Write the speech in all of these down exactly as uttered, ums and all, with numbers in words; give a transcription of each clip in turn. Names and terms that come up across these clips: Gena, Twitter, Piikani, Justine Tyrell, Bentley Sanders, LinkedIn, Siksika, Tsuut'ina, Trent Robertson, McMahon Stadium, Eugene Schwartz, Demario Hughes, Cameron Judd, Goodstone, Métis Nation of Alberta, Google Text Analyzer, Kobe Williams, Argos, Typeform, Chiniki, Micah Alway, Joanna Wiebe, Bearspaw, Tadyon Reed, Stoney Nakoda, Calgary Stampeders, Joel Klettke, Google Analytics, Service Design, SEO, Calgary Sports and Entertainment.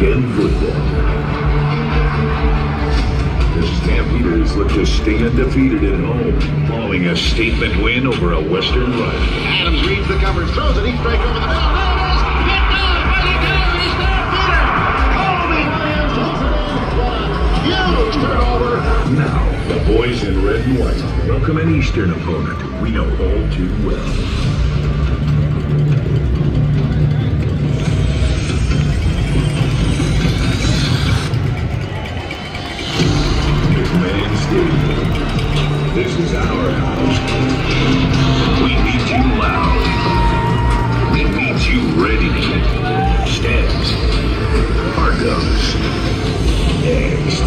weekend football. The Stampeders look to stay undefeated at home, following a statement win over a Western rival. Adams reads the cover, throws it, he strikes over the middle. Now, the boys in red and white welcome an Eastern opponent we know all too well. McMahon Stadium. This is our house. We need you loud. We need you ready. Stabs. Argos. Next.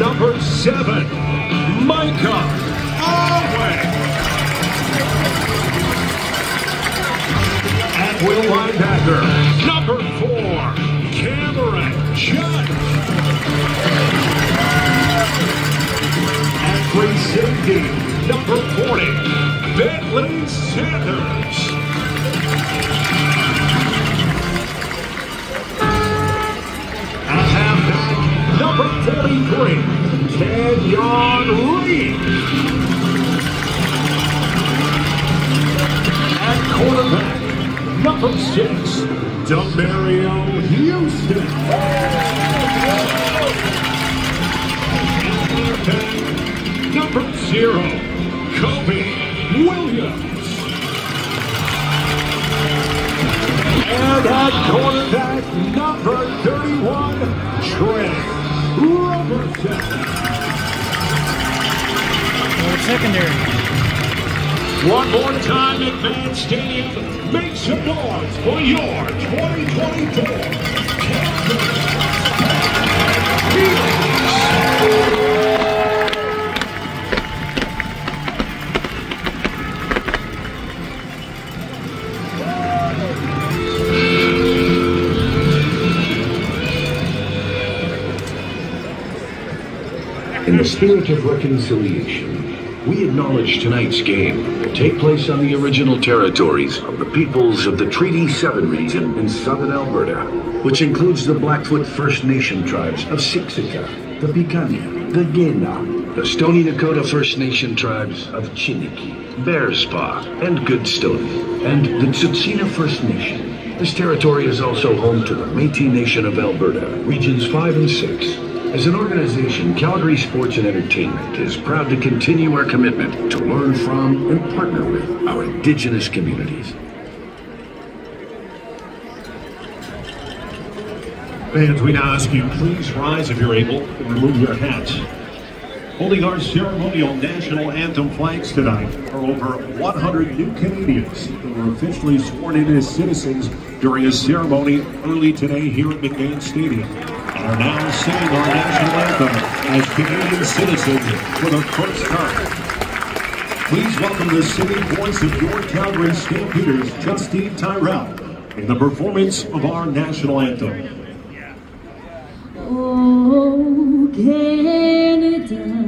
Number seven, Micah Alway. Will linebacker, number four, Cameron Judd. And free safety, number forty, Bentley Sanders. At halfback, number forty-three, Tadyon Reed. At quarterback, number six, Demario Hughes. Number zero, Kobe Williams. And at quarterback, number thirty-one, Trent Robertson. Well, secondary. One more time, McMahon Stadium. Make some noise for your twenty twenty-four Calgary Stampeders. In the spirit of reconciliation, we acknowledge tonight's game will take place on the original territories of the peoples of the Treaty seven region in southern Alberta, which includes the Blackfoot First Nation tribes of Siksika, the Piikani, the Gena, the Stoney Nakoda First Nation tribes of Chiniki, Bearspaw, and Goodstone, and the Tsuut'ina First Nation. This territory is also home to the Métis Nation of Alberta, regions five and six. As an organization, Calgary Sports and Entertainment is proud to continue our commitment to learn from and partner with our Indigenous communities. Fans, we now ask you, please rise if you're able and remove your hats. Holding our ceremonial national anthem flags tonight are over one hundred new Canadians who were officially sworn in as citizens during a ceremony early today here at McMahon Stadium. Are now singing our national anthem as Canadian citizens for the first time. Please welcome the singing voice of your Calgary Stampeders, Justine Tyrell, in the performance of our national anthem. Oh, Canada.